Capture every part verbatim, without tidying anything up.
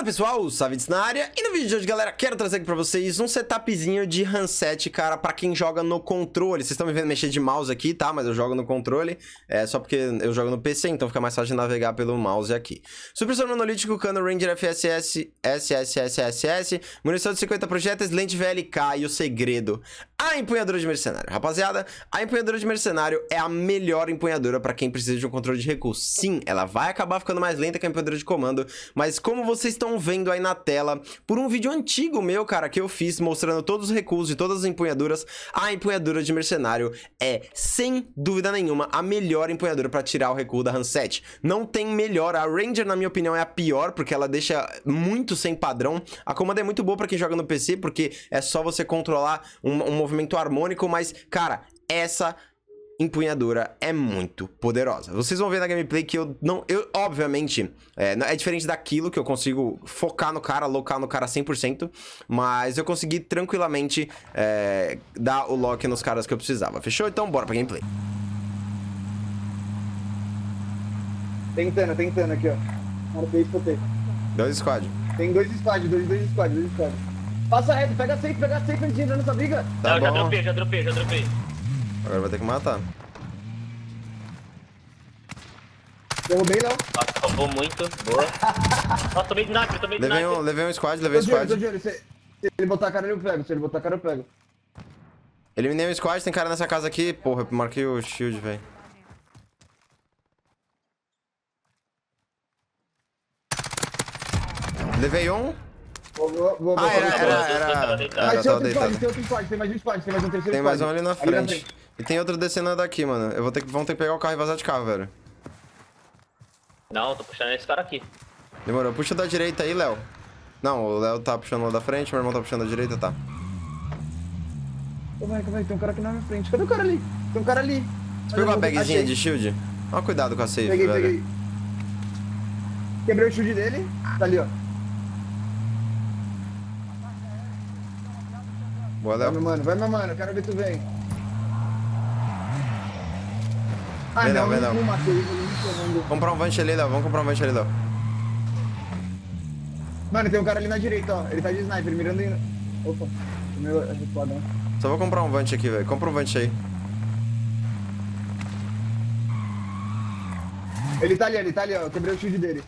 Fala pessoal, o Savytzz na área, e no vídeo de hoje, galera, quero trazer aqui pra vocês um setupzinho de handset, cara, pra quem joga no controle. Vocês estão me vendo mexer de mouse aqui, tá? Mas eu jogo no controle, é só porque eu jogo no P C, então fica mais fácil de navegar pelo mouse aqui. Supressor monolítico, cano Ranger F S S, S S S S S, munição de cinquenta projéteis, lente V L K e o segredo, a empunhadura de mercenário. Rapaziada, a empunhadura de mercenário é a melhor empunhadura pra quem precisa de um controle de recurso. Sim, ela vai acabar ficando mais lenta que a empunhadura de comando, mas como vocês estão vendo aí na tela, por um vídeo antigo meu, cara, que eu fiz mostrando todos os recursos e todas as empunhaduras, a empunhadura de mercenário é, sem dúvida nenhuma, a melhor empunhadura pra tirar o recuo da handset. Não tem melhor. A Ranger, na minha opinião, é a pior, porque ela deixa muito sem padrão. A Comando é muito boa pra quem joga no P C, porque é só você controlar um, um movimento harmônico, mas, cara, essa empunhadura é muito poderosa. Vocês vão ver na gameplay que eu não... Eu, obviamente, é, é diferente daquilo que eu consigo focar no cara, locar no cara cem por cento, mas eu consegui tranquilamente é, dar o lock nos caras que eu precisava. Fechou? Então, bora pra gameplay. Tentando, tentando aqui, ó. Dois squad. Tem dois squad, dois, dois squad, dois squad. Passa reto, pega safe, pega safe, ele entra nessa briga. Tá não, bom. Já dropei, já dropei, já dropei. Agora vai ter que matar. Derrubei não. Nossa, roubou muito. Boa. Nossa, tomei sniper, tomei sniper. Levei um, levei um squad, levei um squad. Tô de olho, tô de olho. Se, se ele botar a cara, eu pego. Se ele botar a cara, eu pego. Eliminei um squad, tem cara nessa casa aqui. Porra, eu marquei o shield, velho. Levei um. Vou, vou, vou, ah, era, era, era. Mas tem outro squad, tem outro squad, tem mais um squad, tem mais um terceiro squad. Tem mais um ali na frente. E tem outro descendo daqui, mano. Eu vou ter que, vão ter que pegar o carro e vazar de carro, velho. Não, tô puxando esse cara aqui. Demorou. Puxa da direita aí, Léo. Não, o Léo tá puxando lá da frente, meu irmão tá puxando da direita, tá. Ô, vai, vai, tem um cara aqui na minha frente. Cadê o cara ali? Tem um cara ali. Você pegou a bagzinha de shield? Ó, cuidado com a safe, velho. Peguei, peguei. Quebrei o shield dele. Tá ali, ó. Boa, Léo. Vai, meu mano, vai, meu mano, eu quero ver tu vem. Ah, vem não, vem não. Vamos comprar um vanche ali, Léo, vamos comprar um vanche ali, Léo. Mano, tem um cara ali na direita, ó. Ele tá de sniper, mirando ainda. Opa, o meu é foda, né? Só vou comprar um vanche aqui, velho. Compra um vanche aí. Ele tá ali, ele tá ali, ó. Eu quebrei o shield dele.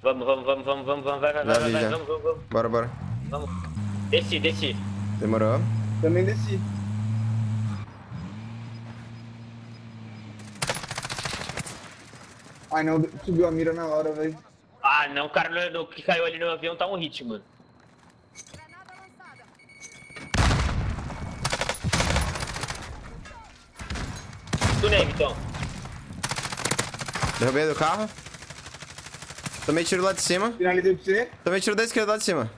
Vamos, vamos, vamos, vamos, vamos, vamos, vai, vai, vai, vai, vai, vamos, vamos, vamos. Bora, bora. Vamos. Desci, desci. Demorou. Também desci. Ai não, subiu a mira na hora, velho. Ah não, o cara no, que caiu ali no avião tá um hit, mano. Granada lançada. Tunei, então. Derrubei do carro. Também tiro lá de cima. Finalizei pra você. Também tiro da esquerda lá de cima.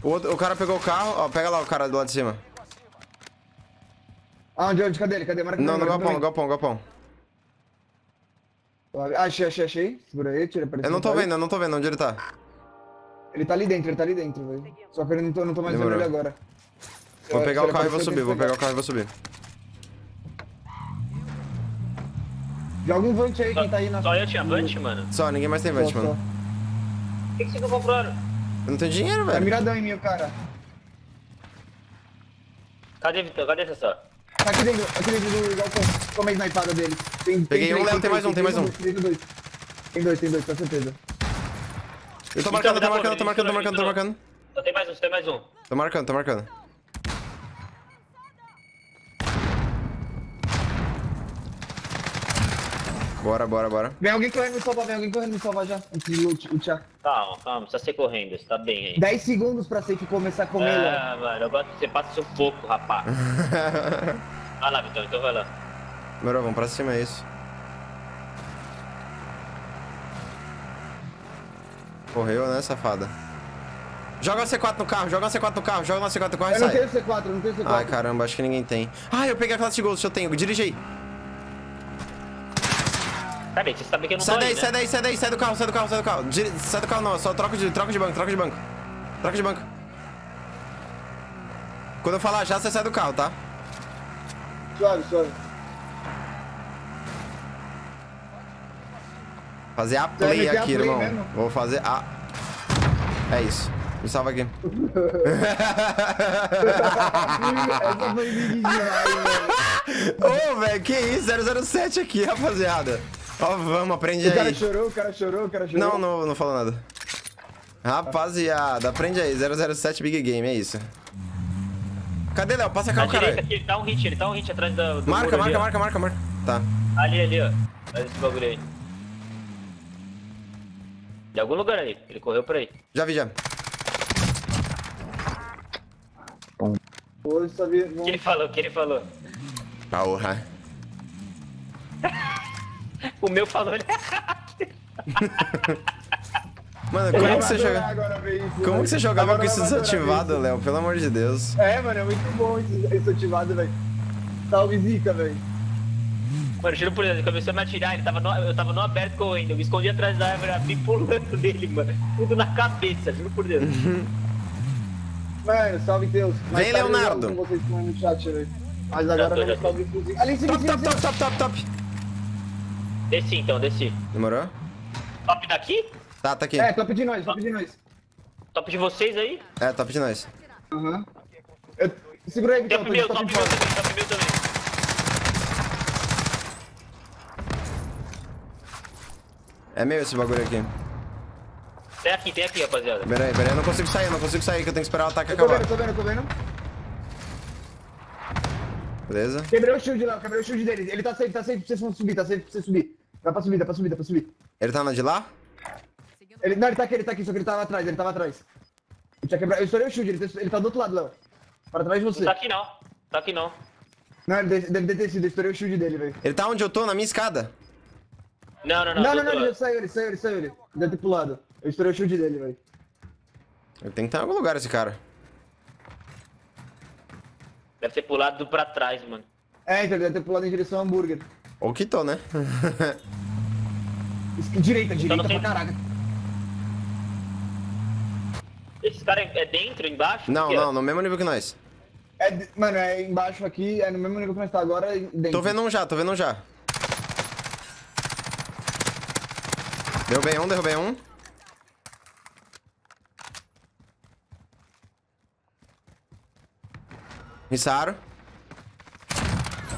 O, outro, o cara pegou o carro, ó, pega lá o cara do lado de cima. Ah, onde, onde? Cadê ele? Cadê? Marca não, no galpão, no galpão, galpão. Achei, achei, achei. Segura aí, tira pra ele. Eu não tô vendo, eu não tô vendo onde ele tá. Ele tá ali dentro, ele tá ali dentro, velho. Só que eu não tô, não tô mais vendo ele agora. Vou pegar o carro e vou subir, vou pegar o carro e vou subir. Joga um vante aí, quem tá aí na... Só eu tinha vante, mano? Só, ninguém mais tem vante, mano. Por que que vocês não compraram? Eu não tenho dinheiro, velho. Tá miradão em mim, cara. Cadê, Vitor? Cadê essa só? Tá aqui dentro, aqui dentro do galpão. Toma a snipada dele. Tem, peguei tem um, Léo, tem mais um, tem mais um. Tem dois, tem dois, tem dois, com certeza. Eu tô marcando, tô marcando, tô marcando, tô marcando, tô marcando. Só tem mais um, só tem mais um. Tô marcando, tô marcando. Bora, bora, bora. Vem alguém correndo me salvar, vem alguém correndo me salvar já. Antes de lutear. Calma, calma, precisa ser correndo, você tá bem aí. dez segundos pra safe começar a comer. Ah, lá. Mano, agora você passa seu foco, rapaz. Vai lá, Vitor, então vai lá. Melhor, vamos pra cima, é isso. Correu, né, safada? Joga a C quatro no carro, joga a C quatro no carro, joga a C quatro no carro e sai. Eu não tenho C quatro, eu não tenho C quatro. Ai, caramba, acho que ninguém tem. Ah, eu peguei a classe de Ghost, eu tenho, dirige aí. Cara, você sabe que eu não sai daí, aí, né? Sai daí, sai daí, sai do carro, sai do carro, sai do carro. Dire... Sai do carro não, só troca de, troca de banco, troca de banco. Troca de banco. Quando eu falar já, você sai do carro, tá? Suave, suave. Fazer a play aqui, a play, irmão. Né, vou fazer a... É isso. Me salva aqui. Essa foi demais, ô, velho, que isso? zero zero sete aqui, rapaziada. Ó, vamos, aprende aí. O cara chorou, o cara chorou, o cara chorou. Não, não, não falou nada. Rapaziada, aprende aí. zero zero sete Big Game, é isso. Cadê, Léo? Passa cá, o cara. Ele tá um hit, ele tá um hit atrás da... Do marca, marca, ali, marca, marca, marca. Tá. Ali, ali, ó. Faz esse bagulho aí. De algum lugar ali. Ele correu por aí. Já vi, já. O que ele falou? O que ele falou? Porra. O meu falou, ele... Mano, como que você joga... agora, como que você jogava agora, com isso desativado, Léo? Pelo amor de Deus. É, mano, é muito bom isso desativado, velho. Salve, zica, velho. Mano, tiro por ele, começou a me atirar, ele tava no... eu tava no aberto com ele, eu me escondi atrás da árvore, abri pulando dele, mano. Tudo na cabeça, juro por Deus. Mano, salve Deus. Mas vem, Leonardo. Vocês no chat, né? Mas agora tô, vamos salve inclusive. Ali, sim, top, sim, top, sim. top, top, top, top. Desci então, desci. Demorou? Top daqui? Tá, tá aqui. É, top de nós, top de nós. Top de vocês aí? É, top de nós. Aham. Uhum. Eu... Segura aí, Vitor. Top meu, top meu também, top meu também. É meu esse bagulho aqui. Tem aqui, tem aqui, rapaziada. Pera aí, pera aí, eu não consigo sair, eu não consigo sair, que eu tenho que esperar o ataque eu tô acabar. Tô vendo, tô vendo, tô vendo. Beleza. Quebrei o shield lá, quebrei o shield dele. Ele tá safe, tá safe, vocês vão subir, tá safe, pra vocês subir. Dá pra subir, dá pra subir, dá pra subir. Ele tá na de lá? Ele, não, ele tá aqui, ele tá aqui, só que ele tava atrás, ele tava atrás. Eu, tinha quebrado, eu estourei o shield, ele, ele tá do outro lado, Léo. Para trás de você. Não tá aqui não, tá aqui não. Não, ele deve ter descido, eu estourei o shield dele, velho. Ele tá onde eu tô, na minha escada? Não, não, não. Não, não, não, ele saiu, ele saiu, ele saiu, ele deve ter pulado. Eu estourei o shield dele, velho. Ele tem que estar em algum lugar, esse cara. Deve ter pulado pra trás, mano. É, então ele deve ter pulado em direção ao hambúrguer. Ou que tô, né? Direita, direita pra caraca. Esse cara é dentro, embaixo? Não, não, é? No mesmo nível que nós. É, mano, é embaixo aqui, é no mesmo nível que nós tá agora, é dentro. Tô vendo um já, tô vendo um já. Derrubei um, derrubei um. Missaram.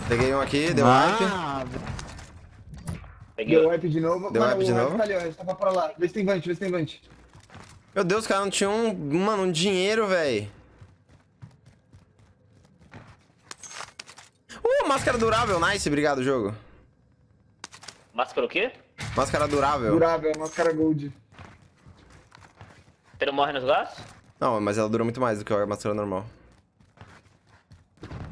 Peguei um aqui, deu ah, wipe. Peguei. Deu wipe de novo. Deu mano, wipe de novo. Tá ali, ó, tava pra lá. Vê se tem vante, vê se tem vante. Meu Deus, cara, não tinha um... Mano, um dinheiro, velho. Uh, máscara durável. Nice, obrigado, jogo. Máscara o quê? Máscara durável. Durável, máscara gold. Você não morre nos gastos? Não, mas ela dura muito mais do que a máscara normal.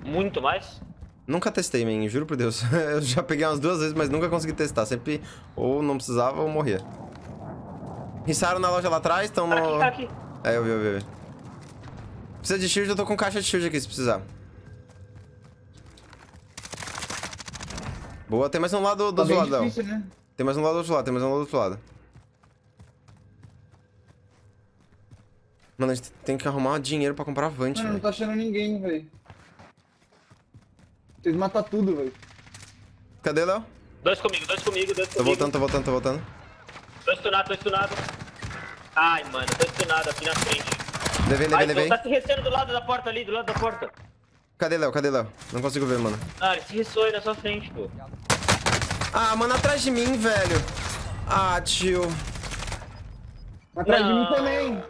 Muito mais? Nunca testei, man, juro por Deus. Eu já peguei umas duas vezes, mas nunca consegui testar. Sempre ou não precisava ou morria. Rissaram na loja lá atrás, tão no... Cara aqui, cara aqui. É, eu vi, eu vi, eu vi. Precisa de shield, eu tô com caixa de shield aqui, se precisar. Boa, tem mais um lado do outro lado, não. Né? Tem mais um lado do outro lado, tem mais um lado do outro lado. Mano, a gente tem que arrumar dinheiro pra comprar vante, velho. Não tô achando ninguém, velho. Vocês matam tudo, velho. Cadê, Léo? Dois comigo, dois comigo, dois comigo. Tô voltando, tô voltando, tô voltando. Dois tunados, dois tunados. Ai, mano, dois tunados aqui na frente. Levei, levei, levei. Tá se ressendo do lado da porta ali, do lado da porta. Cadê, Léo? Cadê, Léo? Não consigo ver, mano. Ah, ele se ressou aí na sua frente, pô. Ah, mano, atrás de mim, velho. Ah, tio. Atrás não. de mim também.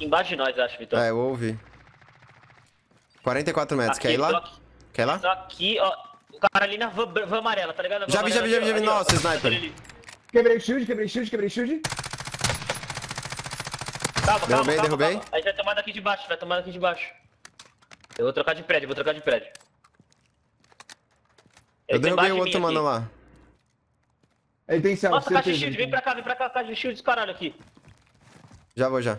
Embaixo de nós, acho, Vitor. É, eu ouvi. quarenta e quatro metros, aqui, quer ir lá? Aqui, quer ir lá? Só aqui, ó, o cara ali na van, van amarela, tá ligado? Já vi, já vi, já vi, já vi, nossa, sniper. Quebrei o shield, quebrei o shield, quebrei o shield. Calma, derrubei, calma, derrubei. Calma. Aí vai tomar daqui de baixo, vai tomar daqui de baixo. Eu vou trocar de prédio, vou trocar de prédio. Eu, eu derrubei o outro mano aqui. Lá. Ele tem céu, nossa, caixa de shield, vem pra cá, vem pra cá, caixa de shield desse caralho aqui. Já vou, já.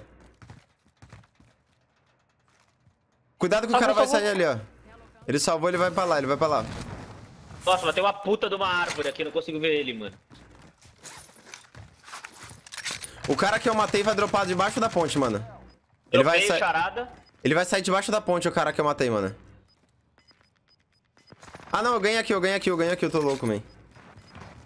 Cuidado que o ah, cara vai sair ali, ó. Ele salvou, ele vai pra lá, ele vai pra lá. Nossa, mas tem uma puta de uma árvore aqui, não consigo ver ele, mano. O cara que eu matei vai dropar debaixo da ponte, mano. Ele vai, sa... charada. ele vai sair debaixo da ponte, o cara que eu matei, mano. Ah, não, eu ganho aqui, eu ganho aqui, eu ganho aqui, eu tô louco, man.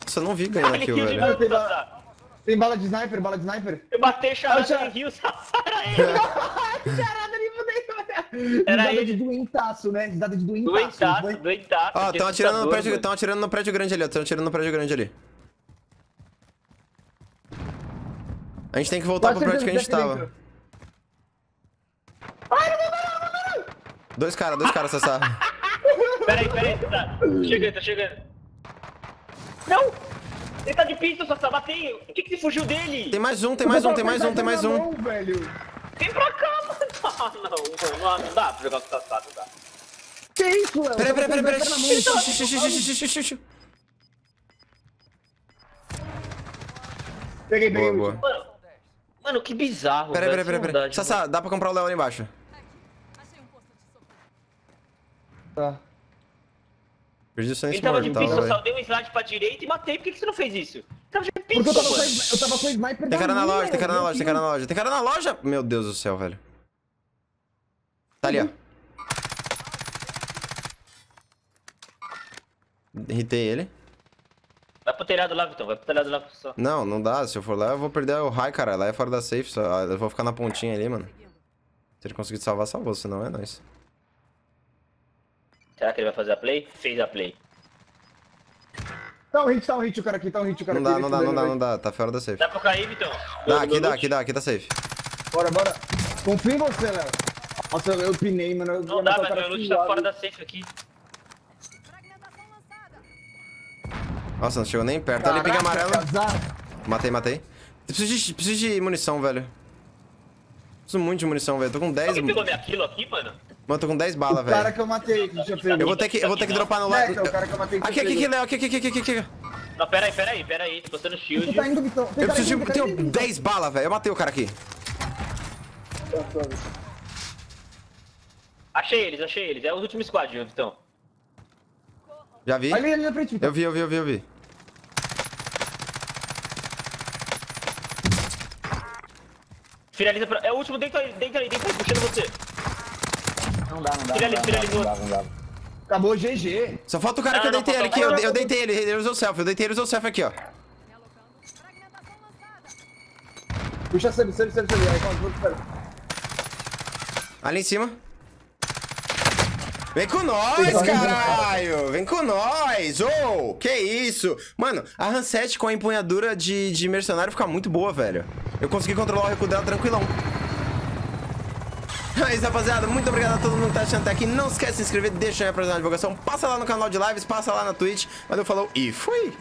Nossa, eu não vi ganhar aqui, velho. Não, tem, bala, tem bala de sniper, bala de sniper. Eu batei charada ah, char... em rios, sassara ele. Charada nem fudei, era risada ele. De doentaço, né? Risada de doentaço. Doentaço, doentaço. doentaço ah, tão atirando, no prédio, tão atirando no prédio grande ali, ó. Tão atirando no prédio grande ali. A gente tem que voltar Pode pro prédio que a gente tava. Dentro. Ai, não, não, não, não, não. Dois caras, dois caras, sassara. Peraí, peraí, tá. Chegando, tá chegando. Não! Ele tá de pista, só tá batendo. O que que você fugiu dele? Tem mais um, tem mais um, tem mais um, tem mais um. Vem pra cá, mano. Não, mano, não dá pra jogar com o Sassá, não dá. Que isso, mano? Peraí, peraí, peraí, peraí. Xixi, peguei, peguei. Mano, mano, que bizarro. Peraí, peraí, peraí, peraí. Sassá, dá pra comprar o Léo ali embaixo. Tá. Ele tava de pista, eu só dei um slide pra direita e matei. Por que que você não fez isso? Tava de pista, eu tava, mano. Com, eu tava com sniper. Tem cara na loja, tem cara na loja, tem cara na loja, tem cara na loja. Meu Deus do céu, velho. Tá ali, ó. Irritei ele. Vai pro telhado lá, Vitão. Vai pro telhado lá só. Não, não dá. Se eu for lá, eu vou perder o high, cara. Lá é fora da safe. Só. Eu vou ficar na pontinha ali, mano. Se ele conseguir salvar, salvou. Senão é nóis. Será que ele vai fazer a play? Fez a play. Tá um hit, tá um hit o cara aqui, tá um hit o cara não aqui. Não dá, não dá, não dá, não dá, tá fora da safe. Dá pra cair, Vitão? Dá, aqui dá, aqui dá, aqui tá safe. Bora, bora. Confio em você, Léo. Nossa, eu pinei, mano. Eu não dá, mas meu loot tá fora da safe aqui. Nossa, não chegou nem perto. Caraca, ali, pega amarelo. Matei, matei. Preciso de, preciso de munição, velho. Preciso muito de munição, velho. Tô com dez. Alguém pegou minha kill aqui, mano? Mano, tô com dez balas, velho. O cara que eu matei, que já pegou. Eu vou ter que, eu vou ter que dropar no lado. Aqui, aqui, aqui, Léo, aqui, aqui, aqui, aqui. Não, peraí, peraí, peraí. Tô botando shield. Tá indo, Vitão. Eu preciso de... Tenho dez balas, velho. Eu matei o cara aqui. Achei eles, achei eles. É o último squad, Vitão. Já vi? Ali, ali na frente, Vitão. Eu vi, eu vi, eu vi, eu vi. Finaliza pra... É o último, dentro aí, dentro aí, dentro aí, puxando você. Não dá, não dá. Finaliza, finalizou. Não dá, não dá. Acabou o G G. Só falta o cara não, que eu deitei ele aqui, eu, eu deitei ele, ele usou o self, eu deitei ele, usou o self aqui, ó. Puxa, sebe, sebe, sebe, sebe. Aí, calma, espera. Ali em cima. Vem com nós, caralho! Vem com nós! Ô, oh, que isso! Mano, a RAM sete com a empunhadura de, de mercenário fica muito boa, velho. Eu consegui controlar o recuo dela tranquilão. É isso, rapaziada. Muito obrigado a todo mundo que tá assistindo até aqui. Não esquece de se inscrever, deixa aí a próxima divulgação. Passa lá no canal de lives, passa lá na Twitch. Valeu, falou e fui!